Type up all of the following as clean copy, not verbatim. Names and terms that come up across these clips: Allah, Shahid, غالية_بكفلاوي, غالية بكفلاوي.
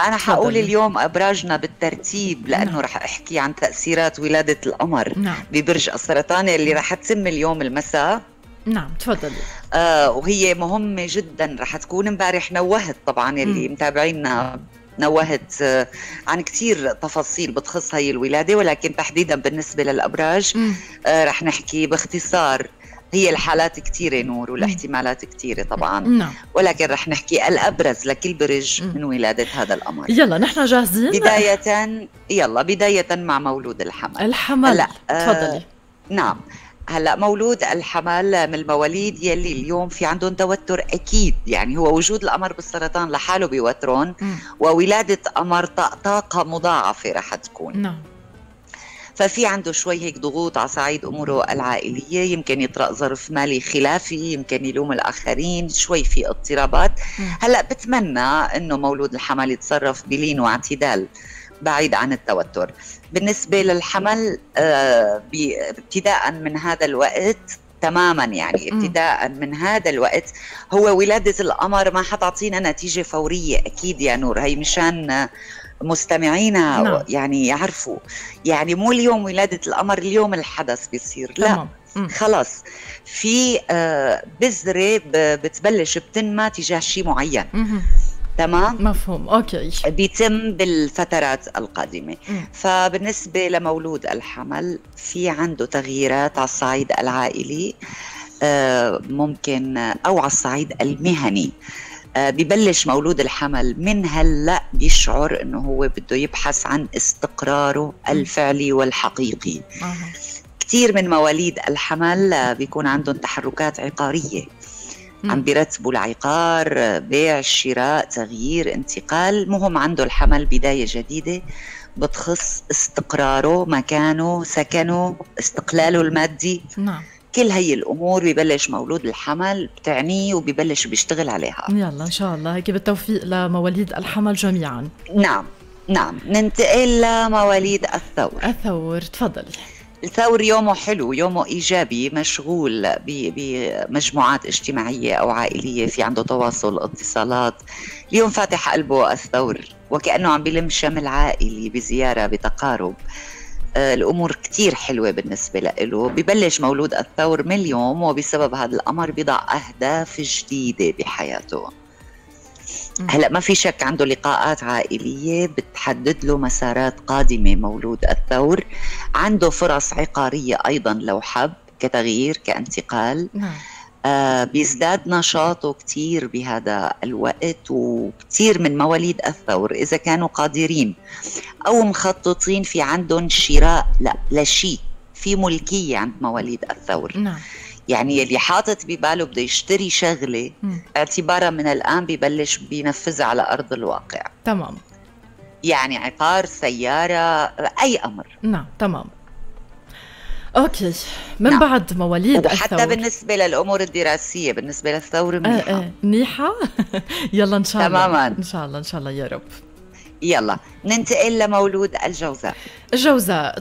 أنا حقول اليوم أبراجنا بالترتيب لأنه رح أحكي عن تأثيرات ولادة القمر ببرج السرطاني اللي رح تتم اليوم المساء. تفضلي. وهي مهمة جدا رح تكون. امبارح نوهت طبعا اللي متابعينا، نوهت عن كثير تفاصيل بتخص هي الولادة، ولكن تحديدا بالنسبة للأبراج رح نحكي باختصار. هي الحالات كثيرة نور والاحتمالات كثيرة طبعا، ولكن رح نحكي الأبرز لكل برج من ولادة هذا القمر. يلا نحن جاهزين. بداية مع مولود الحمل. هلا تفضلي. هلا مولود الحمل من المواليد يلي اليوم في عندهم توتر اكيد، يعني هو وجود القمر بالسرطان لحاله بيوترون، وولادة قمر طاقة مضاعفة رح تكون. ففي عنده شوي هيك ضغوط على صعيد اموره العائليه، يمكن يطرأ ظرف مالي خلافي، يمكن يلوم الاخرين، شوي في اضطرابات. هلا بتمنى انه مولود الحمل يتصرف بلين واعتدال بعيد عن التوتر. بالنسبه للحمل ابتداء من هذا الوقت تماما، يعني ابتداء من هذا الوقت هو ولاده القمر ما حتعطينا نتيجه فوريه اكيد يا نور. هي مشان مستمعينا يعني يعرفوا، يعني مو اليوم ولادة القمر اليوم الحدث بيصير، لا خلاص في بذرة بتبلش بتنمى تجاه شيء معين. تمام، مفهوم، اوكي، بيتم بالفترات القادمة. فبالنسبة لمولود الحمل في عنده تغييرات على الصعيد العائلي، ممكن او على الصعيد المهني. ببلش مولود الحمل من هلا بيشعر انه هو بده يبحث عن استقراره الفعلي والحقيقي. كثير من مواليد الحمل بيكون عندهم تحركات عقارية، عم بيرتبوا العقار، بيع، شراء، تغيير، انتقال. مهم عنده الحمل بداية جديدة بتخص استقراره، مكانه، سكنه، استقلاله المادي. كل هي الامور ببلش مولود الحمل بتعنيه وببلش بيشتغل عليها. يلا ان شاء الله هيك، بالتوفيق لمواليد الحمل جميعا. ننتقل لمواليد الثور. تفضلي. الثور يومه حلو، يومه ايجابي، مشغول بمجموعات اجتماعيه او عائليه، في عنده تواصل، اتصالات. اليوم فاتح قلبه الثور وكانه عم بيلم شمل عائلي بزياره، بتقارب. الأمور كتير حلوة بالنسبة له. ببلش مولود الثور من اليوم وبسبب هذا الأمر بيضع أهداف جديدة بحياته. هلأ ما في شك عنده لقاءات عائلية بتحدد له مسارات قادمة مولود الثور. عنده فرص عقارية أيضا لو حب، كتغيير، كانتقال. بيزداد نشاطه كتير بهذا الوقت. وكتير من مواليد الثور إذا كانوا قادرين أو مخططين في عندهم شراء لشيء، في ملكية عند مواليد الثور. يعني اللي حاطط بباله بده يشتري شغلة، اعتبارا من الآن ببلش بينفذها على أرض الواقع. تمام، يعني عقار، سيارة، أي أمر. تمام، اوكي. من بعد مواليد الثور وحتى بالنسبه للامور الدراسيه بالنسبه للثور منيحه. منيحه. يلا ان شاء الله. تماما، ان شاء الله، ان شاء الله يا رب. يلا ننتقل لمولود الجوزاء.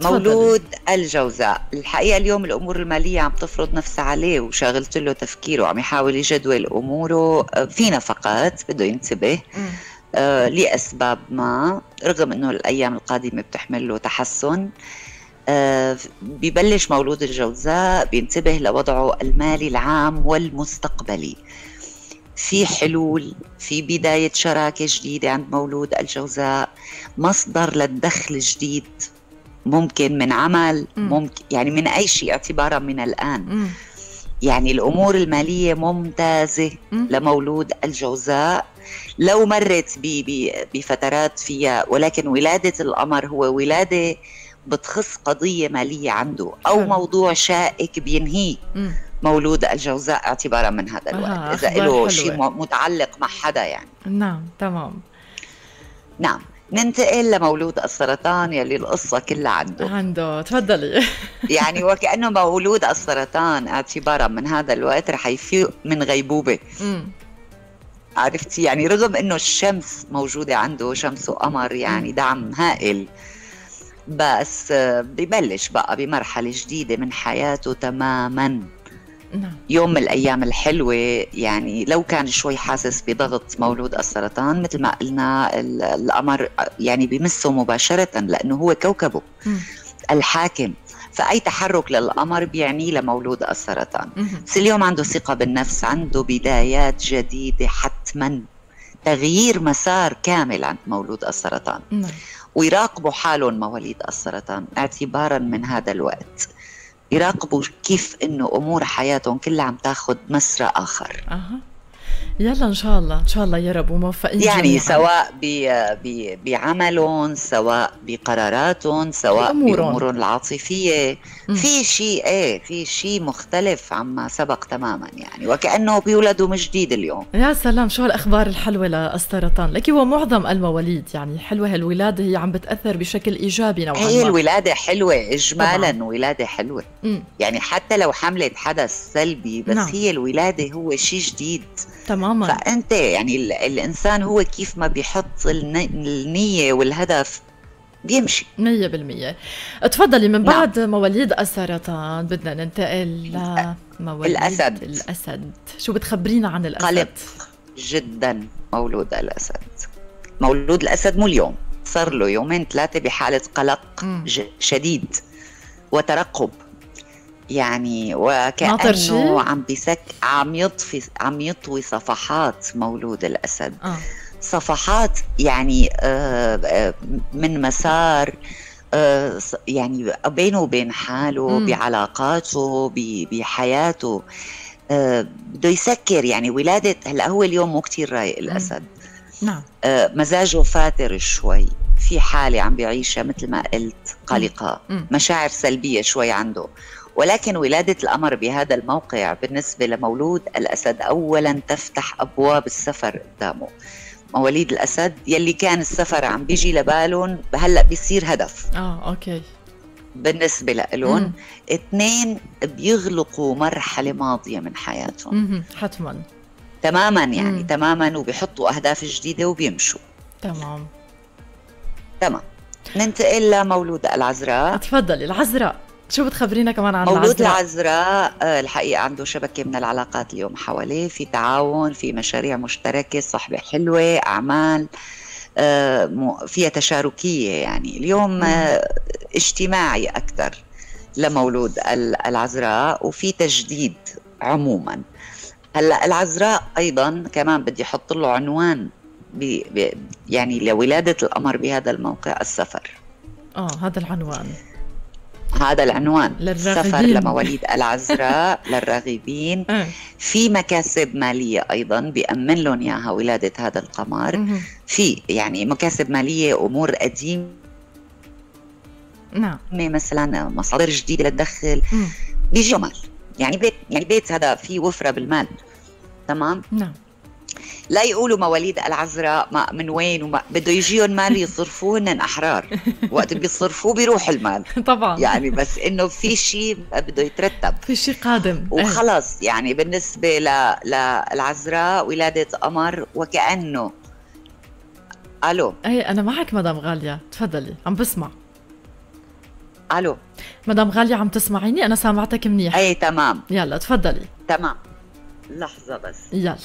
مولود الجوزاء الحقيقه اليوم الامور الماليه عم تفرض نفسها عليه وشغلت له تفكيره، عم يحاول يجدول اموره. في نفقات بده ينتبه لاسباب ما، رغم انه الايام القادمه بتحمل له تحسن. ببلش مولود الجوزاء بينتبه لوضعه المالي العام والمستقبلي. في حلول، في بداية شراكة جديدة عند مولود الجوزاء، مصدر للدخل جديد، ممكن من عمل، ممكن يعني من أي شيء اعتبارا من الآن. يعني الأمور المالية ممتازة لمولود الجوزاء لو مرت بفترات فيها، ولكن ولادة القمر هو ولادة بتخص قضية مالية عنده أو موضوع شائك بينهيه مولود الجوزاء اعتبارا من هذا الوقت، إذا له شيء متعلق مع حدا يعني. تمام. ننتقل لمولود السرطان يلي القصة كلها عنده. تفضلي. يعني وكأنه مولود السرطان اعتبارا من هذا الوقت رح يفيق من غيبوبة. عرفتي، يعني رغم إنه الشمس موجودة عنده، شمس وقمر يعني دعم هائل، بس ببلش بقى بمرحلة جديدة من حياته تماما. يوم من الأيام الحلوة، يعني لو كان شوي حاسس بضغط مولود السرطان مثل ما قلنا القمر يعني بمسه مباشرة لأنه هو كوكبه الحاكم، فأي تحرك للقمر بيعني لمولود السرطان. بس اليوم عنده ثقة بالنفس، عنده بدايات جديدة، حتما تغيير مسار كامل عند مولود السرطان. ويراقبوا حالهم مواليد السرطان اعتبارا من هذا الوقت، يراقبوا كيف انه امور حياتهم كلها عم تاخذ مسرى اخر. يلا ان شاء الله، ان شاء الله يا رب وموفقين يعني جميعاً. سواء بعملهم، سواء بقراراتهم، سواء بامورهم العاطفيه، في شيء في شيء مختلف عما سبق تماما، يعني وكانه بيولدوا من جديد اليوم. يا سلام، شو الاخبار الحلوه للسرطان لك ومعظم المواليد، يعني حلوه هالولاده، هي عم بتاثر بشكل ايجابي نوعا ما. هي الولاده حلوه اجمالا طبعاً. ولاده حلوه يعني حتى لو حملت حدث سلبي بس هي الولاده هو شيء جديد تماما. فأنت يعني الإنسان هو كيف ما بيحط النية والهدف بيمشي 100%. اتفضلي من بعد مواليد السرطان بدنا ننتقل لمواليد الأسد. الأسد شو بتخبرينا عن الأسد؟ قلق جدا مولود الأسد. مولود الأسد مو اليوم، صار له يومين ثلاثة بحالة قلق شديد وترقب، يعني وكأنه عم يطوي صفحات مولود الأسد. صفحات يعني من مسار، يعني بينه وبين حاله، بعلاقاته، بحياته، بده يسكر. يعني ولادة هلا هو اليوم مو كثير رايق الأسد، مزاجه فاتر شوي، في حالة عم بيعيشها مثل ما قلت قلقة، مشاعر سلبية شوي عنده. ولكن ولادة القمر بهذا الموقع بالنسبة لمولود الأسد أولاً تفتح أبواب السفر قدامه. مواليد الأسد يلي كان السفر عم بيجي لبالهم هلأ بيصير هدف أوكي بالنسبة لهم. اثنين، بيغلقوا مرحلة ماضية من حياتهم حتماً تماماً، يعني تماماً، وبيحطوا أهداف جديدة وبيمشوا تمام. ننتقل لمولود العذراء. تفضلي العذراء، شو بتخبرينا كمان عن مولود العذراء؟ الحقيقة عنده شبكة من العلاقات اليوم حواليه، في تعاون، في مشاريع مشتركة، صحبة حلوة، أعمال فيها تشاركية، يعني اليوم اجتماعي أكثر لمولود العذراء، وفي تجديد عموما. هلا العذراء أيضا كمان بدي أحط له عنوان يعني لولادة القمر بهذا الموقع، السفر. هذا العنوان، هذا العنوان السفر لمواليد العذراء للراغبين. في مكاسب مالية أيضا بيأمن لهم إياها ولادة هذا القمر، في يعني مكاسب مالية، أمور قديمة مثلا مصادر جديدة للدخل، بيجي مال، يعني بيت هذا في وفرة بالمال تمام. لا يقولوا مواليد العذراء ما من وين وما بده يجيهم مال يصرفوهن أحرار، وقت بيصرفوه بيروح المال طبعا، يعني بس إنه في شيء بده يترتب، في شيء قادم وخلص. يعني بالنسبة للعذراء ولادة قمر وكأنه ألو، أنا معك مدام غالية، تفضلي عم بسمع. ألو مدام غالية، عم تسمعيني؟ أنا سامعتك منيح. أي تمام، يلا تفضلي. تمام لحظة بس، يلا.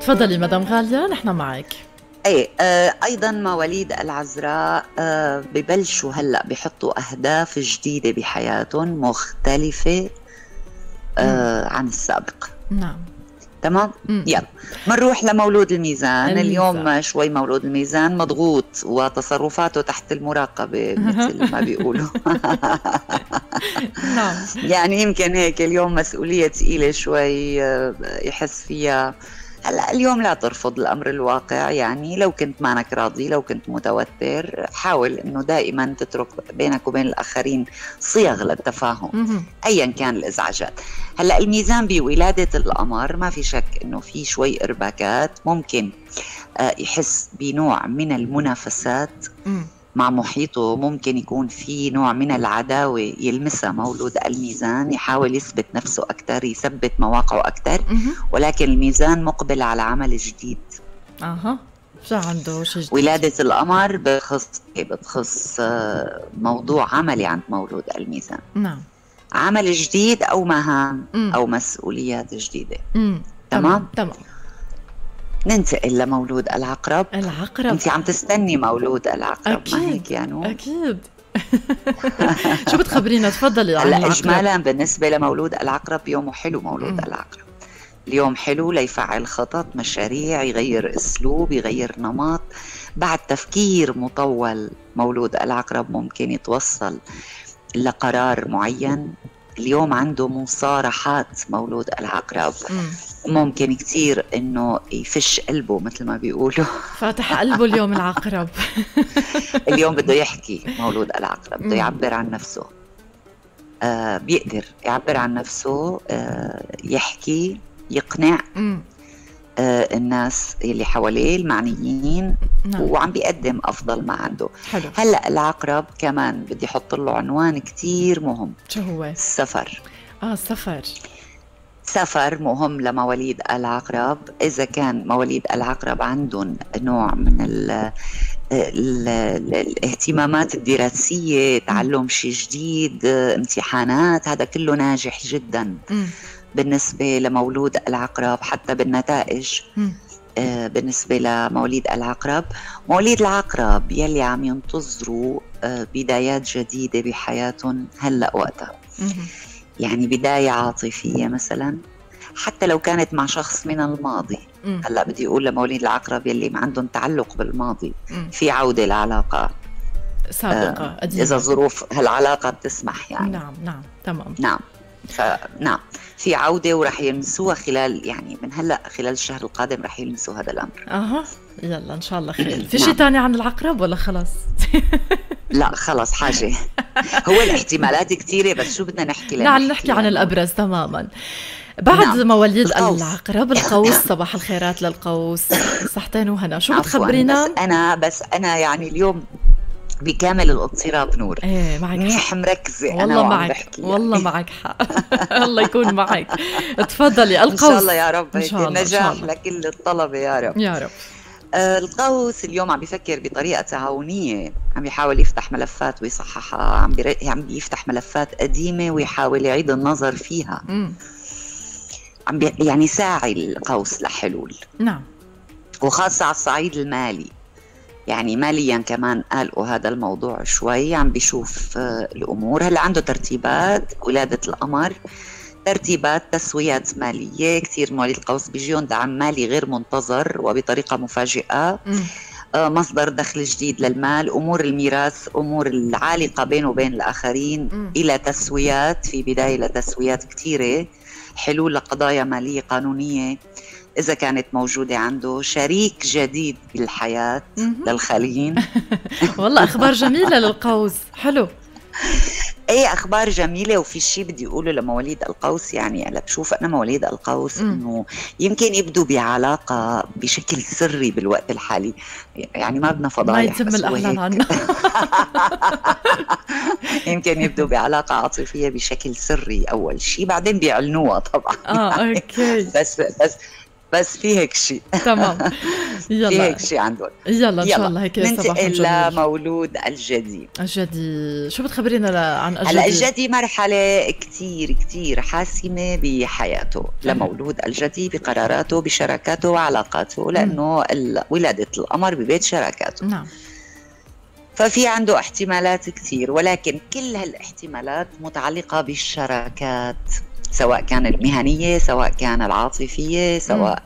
تفضلي مدام غالية، نحن معك. ايضا مواليد العذراء ببلشوا هلا بيحطوا اهداف جديدة بحياتهم مختلفة عن السابق. تمام. يلا بنروح لمولود الميزان. اليوم شوي مولود الميزان مضغوط وتصرفاته تحت المراقبة مثل ما بيقولوا يعني يمكن هيك اليوم مسؤولية ثقيلة شوي يحس فيها. هلا اليوم لا ترفض الأمر الواقع، يعني لو كنت مانك راضي، لو كنت متوتر، حاول إنه دائما تترك بينك وبين الآخرين صيغ للتفاهم أيا كان الإزعاجات. هلا الميزان بولادة القمر ما في شك إنه في شوي إرباكات، ممكن يحس بنوع من المنافسات، مع محيطه ممكن يكون في نوع من العداوة يلمسها مولود الميزان، يحاول يثبت نفسه أكثر، يثبت مواقعه أكثر، ولكن الميزان مقبل على عمل جديد. أها، شو عنده شيء جديد؟ ولادة القمر بتخص موضوع عملي عند مولود الميزان. نعم، عمل جديد أو مهام أو مسؤوليات جديده. تمام؟ تمام. ننتقل لمولود العقرب. العقرب انت عم تستني مولود العقرب. أكيد. ما هيك يا نور؟ اكيد. شو بتخبرينا؟ تفضلي. هلا اجمالا بالنسبه لمولود العقرب، يومه حلو مولود العقرب. اليوم حلو ليفعل خطط، مشاريع، يغير اسلوب، يغير نمط. بعد تفكير مطول مولود العقرب ممكن يتوصل لقرار معين. اليوم عنده مصارحات مولود العقرب، ممكن كثير انه يفش قلبه مثل ما بيقولوا. فاتح قلبه اليوم العقرب. اليوم بده يحكي مولود العقرب، بده يعبر عن نفسه. بيقدر يعبر عن نفسه، يحكي، يقنع الناس اللي حواليه المعنيين. نعم. وعم بيقدم أفضل ما عنده. حلو. هلأ العقرب كمان بدي أحط له عنوان كتير مهم. شو هو؟ السفر. السفر. سفر مهم لمواليد العقرب. إذا كان مواليد العقرب عندهم نوع من الاهتمامات الدراسية، تعلم شيء جديد، امتحانات، هذا كله ناجح جداً بالنسبة لمولود العقرب حتى بالنتائج. بالنسبة لمواليد العقرب، مواليد العقرب يلي عم ينتظروا بدايات جديدة بحياتهم هلأ وقتها. يعني بداية عاطفية مثلا، حتى لو كانت مع شخص من الماضي. هلأ بدي أقول لمواليد العقرب يلي عندهم تعلق بالماضي، في عودة لعلاقة سابقة قديمة إذا ظروف هالعلاقة بتسمح يعني. نعم نعم تمام. نعم نعم، في عودة وراح يلمسوها خلال يعني من هلا خلال الشهر القادم راح يلمسوا هذا الأمر. يلا إن شاء الله خير. في شيء ثاني عن العقرب ولا خلاص؟ لا خلاص حاجة. هو الاحتمالات كثيرة بس شو بدنا نحكي؟ نعم نحكي عن الأبرز تماما. بعد مواليد العقرب القوس. صباح الخيرات للقوس. صحتين وهنا. شو بتخبرينا؟ بس أنا يعني اليوم بكامل الاضطراب نور. ايه معك حق. منيح مركزة والله. أنا معك بحكي والله يعني. معك حق. الله يكون معك. تفضلي القوس. إن شاء الله يا رب النجاح لكل الطلبة يا رب يا رب. القوس اليوم عم بيفكر بطريقة تعاونية، عم يحاول يفتح ملفات ويصححها، عم بيفتح ملفات قديمة ويحاول يعيد النظر فيها. يعني ساعي القوس لحلول. نعم، وخاصة على الصعيد المالي. يعني ماليا كمان قالوا هذا الموضوع شوي، عم بيشوف الأمور. هلا عنده ترتيبات. ولادة القمر ترتيبات، تسويات مالية كثير. مواليد القوس بيجيهم دعم مالي غير منتظر وبطريقة مفاجئة، مصدر دخل جديد للمال، أمور الميراث، أمور العالقة بينه وبين الآخرين، إلى تسويات، في بداية لتسويات كثيرة، حلول لقضايا مالية قانونية إذا كانت موجودة عنده، شريك جديد بالحياة للخليين. والله أخبار جميلة للقوس. حلو. أي أخبار جميلة. وفي شيء بدي أقوله لمواليد القوس، يعني أنا بشوف مواليد القوس إنه يمكن يبدوا بعلاقة بشكل سري بالوقت الحالي، يعني ما بدنا فضايح، ما يتم الإعلان عنها. يمكن يبدوا بعلاقة عاطفية بشكل سري أول شيء، بعدين بيعلنوها طبعاً. يعني أوكي. بس في هيك شيء. تمام. يلا في هيك شيء عندهم. يلا ان شاء الله هيك صباح الخير. ننتقل لمولود الجدي. الجدي شو بتخبرينا عن الجدي؟ هلا الجدي مرحلة كثير كثير حاسمة بحياته لمولود الجدي، بقراراته، بشراكاته وعلاقاته، لأنه ولادة القمر ببيت شراكاته. نعم. ففي عنده احتمالات كثير، ولكن كل هالاحتمالات متعلقة بالشراكات، سواء كان المهنية، سواء كان العاطفية، سواء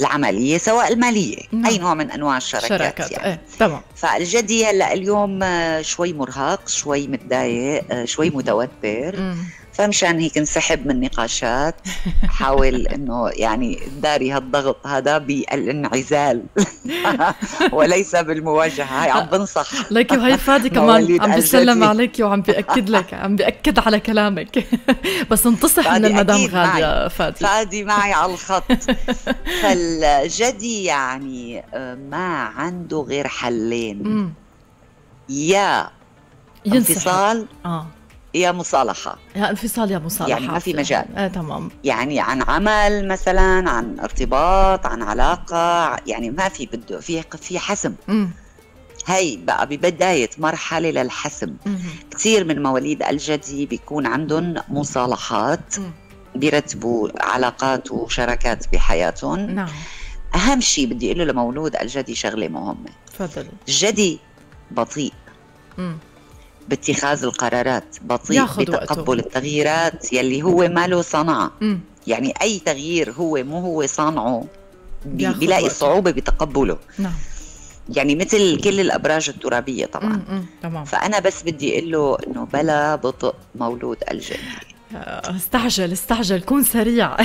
العملية، سواء المالية. أي نوع من أنواع الشراكات يعني. تمام. فالجدي هلأ اليوم شوي مرهق، شوي متضايق، شوي متوتر. فمشان هيك انسحب من نقاشات، حاول انه يعني داري هالضغط هذا بالانعزال وليس بالمواجهه. هاي عم بنصح لك وهي فادي كمان عم بسلم عليك وعم بأكد لك، عم بأكد على كلامك. بس انتصح من المدام غالية. فادي معي على الخط. فالجدي يعني ما عنده غير حلين. يا انفصال يا مصالحة، يا انفصال يا مصالحة، يعني ما في مجال. تمام، يعني عن عمل مثلا، عن ارتباط، عن علاقة، يعني ما في، بده في حسم. هي بقى ببداية مرحلة للحسم. كثير من مواليد الجدي بيكون عندهم مصالحات، بيرتبوا علاقات وشراكات بحياتهم. نعم. أهم شيء بدي أقوله لمولود الجدي شغلة مهمة. تفضلي. الجدي بطيء باتخاذ القرارات، بطيء بتقبل التغييرات يلي هو ما له صنعة. يعني أي تغيير هو مو هو صانعه بيلاقي صعوبة بتقبله. نعم. يعني مثل كل الأبراج الترابية طبعا. تمام. فأنا بس بدي أقول له إنه بلا بطء مولود الجدي. استعجل كون سريع.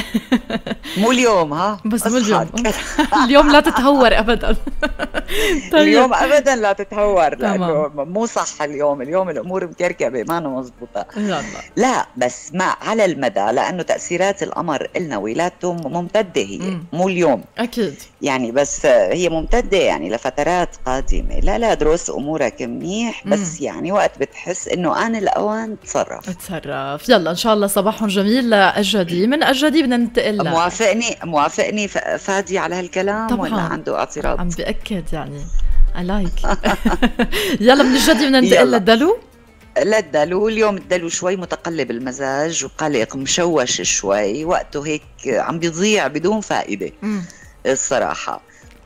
مو اليوم، ها بس مو اليوم. اليوم لا تتهور ابدا. طيب. اليوم ابدا لا تتهور، لانه مو صح اليوم. اليوم الامور مكركبه، ما أنا مضبوطه. لا بس ما على المدى، لانه تاثيرات القمر النا ولادته ممتده، هي مو اليوم اكيد، يعني بس هي ممتده يعني لفترات قادمه. لا ادرس امورك منيح، بس يعني وقت بتحس انه انا الاوان تصرف. يلا ان شاء الله صباحهم جميل لأجدي. من أجدي بدنا ننتقل. موافقني فادي على هالكلام طبعاً. ولا عنده اعتراض؟ عم بأكد يعني لايك. يلا من الجدي بدنا ننتقل للدلو. اليوم الدلو شوي متقلب المزاج وقلق، مشوش شوي، وقته هيك عم بيضيع بدون فائدة. الصراحة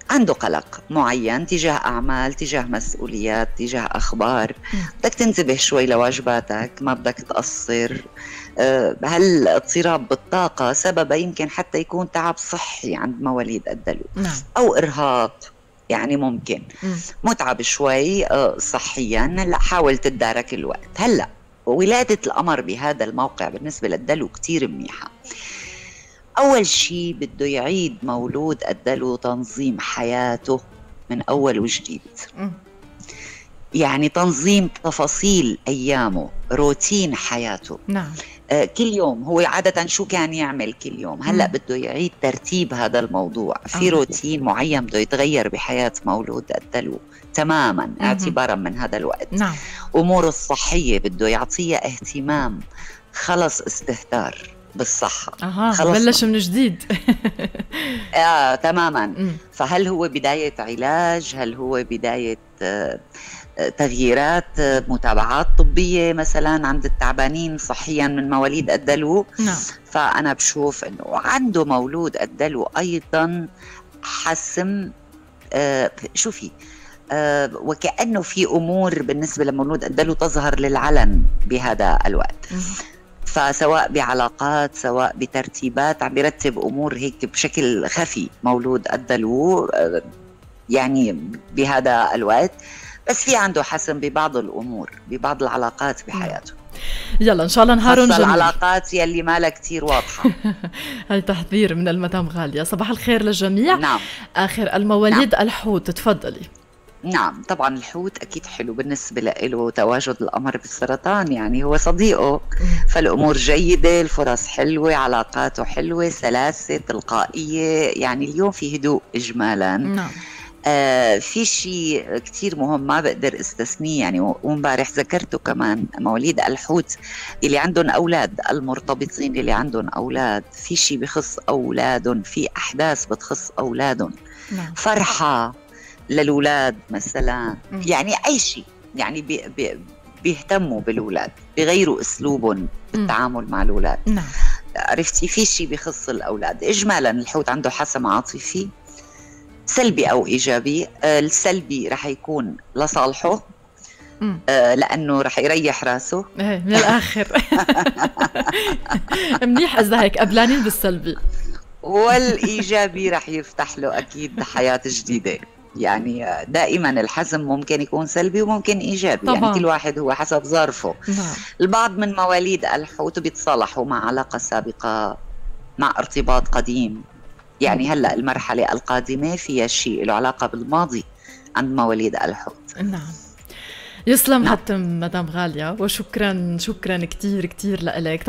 عنده قلق معين تجاه أعمال، تجاه مسؤوليات، تجاه أخبار. بدك تنتبه شوي لواجباتك، ما بدك تقصر. هالاضطراب بالطاقة سببه يمكن حتى يكون تعب صحي عند مواليد الدلو. أو إرهاق يعني ممكن. متعب شوي صحيا. هلا حاول تدارك الوقت. هلا ولادة القمر بهذا الموقع بالنسبة للدلو كتير منيحة. أول شيء بده يعيد مولود الدلو تنظيم حياته من أول وجديد. يعني تنظيم تفاصيل أيامه، روتين حياته. نعم. كل يوم هو عادة شو كان يعمل كل يوم، هلأ بده يعيد ترتيب هذا الموضوع. في روتين معين بده يتغير بحياة مولود الدلو تماما اعتبارا من هذا الوقت. نعم. أموره الصحية بده يعطيها اهتمام، خلص استهتار بالصحة. بلش من جديد. تماما. فهل هو بداية علاج؟ هل هو بداية تغييرات، متابعات طبية مثلا عند التعبانين صحيا من مواليد الدلو؟ نعم. فأنا بشوف أنه عنده مولود الدلو أيضا حسم. شوفي، وكأنه في أمور بالنسبة لمولود الدلو تظهر للعلن بهذا الوقت. فسواء بعلاقات، سواء بترتيبات، عم يرتب أمور هيك بشكل خفي مولود الدلو يعني بهذا الوقت. بس في عنده حسم ببعض الأمور، ببعض العلاقات بحياته. يلا ان شاء الله نهارهم جميل. العلاقات يلي مالها كثير واضحه. هاي تحذير من المدام غالية. صباح الخير للجميع. نعم. آخر المواليد الحوت، تفضلي. نعم طبعا الحوت اكيد حلو بالنسبه له تواجد القمر بالسرطان، يعني هو صديقه. فالامور جيده، الفرص حلوه، علاقاته حلوه، سلاسه، تلقائيه، يعني اليوم في هدوء اجمالا. نعم. في شيء كثير مهم ما بقدر استثنيه يعني، ومبارح ذكرته كمان، مواليد الحوت اللي عندهم اولاد، المرتبطين اللي عندهم اولاد، في شيء بخص اولادهم، في احداث بتخص اولادهم. نعم. فرحه للولاد مثلا، يعني أي شيء يعني بيهتموا بالولاد، بيغيروا أسلوبهم بالتعامل مع الولاد. نعم. عرفتي في شيء بيخص الأولاد. إجمالا الحوت عنده حسم عاطفي سلبي أو إيجابي. السلبي رح يكون لصالحه، لأنه رح يريح راسه من الآخر. منيح إذا هيك قبلانين بالسلبي، والإيجابي رح يفتح له أكيد حياة جديدة. يعني دائما الحزم ممكن يكون سلبي وممكن ايجابي طبعا. يعني كل واحد هو حسب ظرفه. البعض من مواليد الحوت بيتصالحوا مع علاقه سابقه، مع ارتباط قديم. يعني هلا المرحله القادمه فيها شيء له علاقه بالماضي عند مواليد الحوت. نعم. يسلم. حتى مدام غالية، وشكرا كثير لك.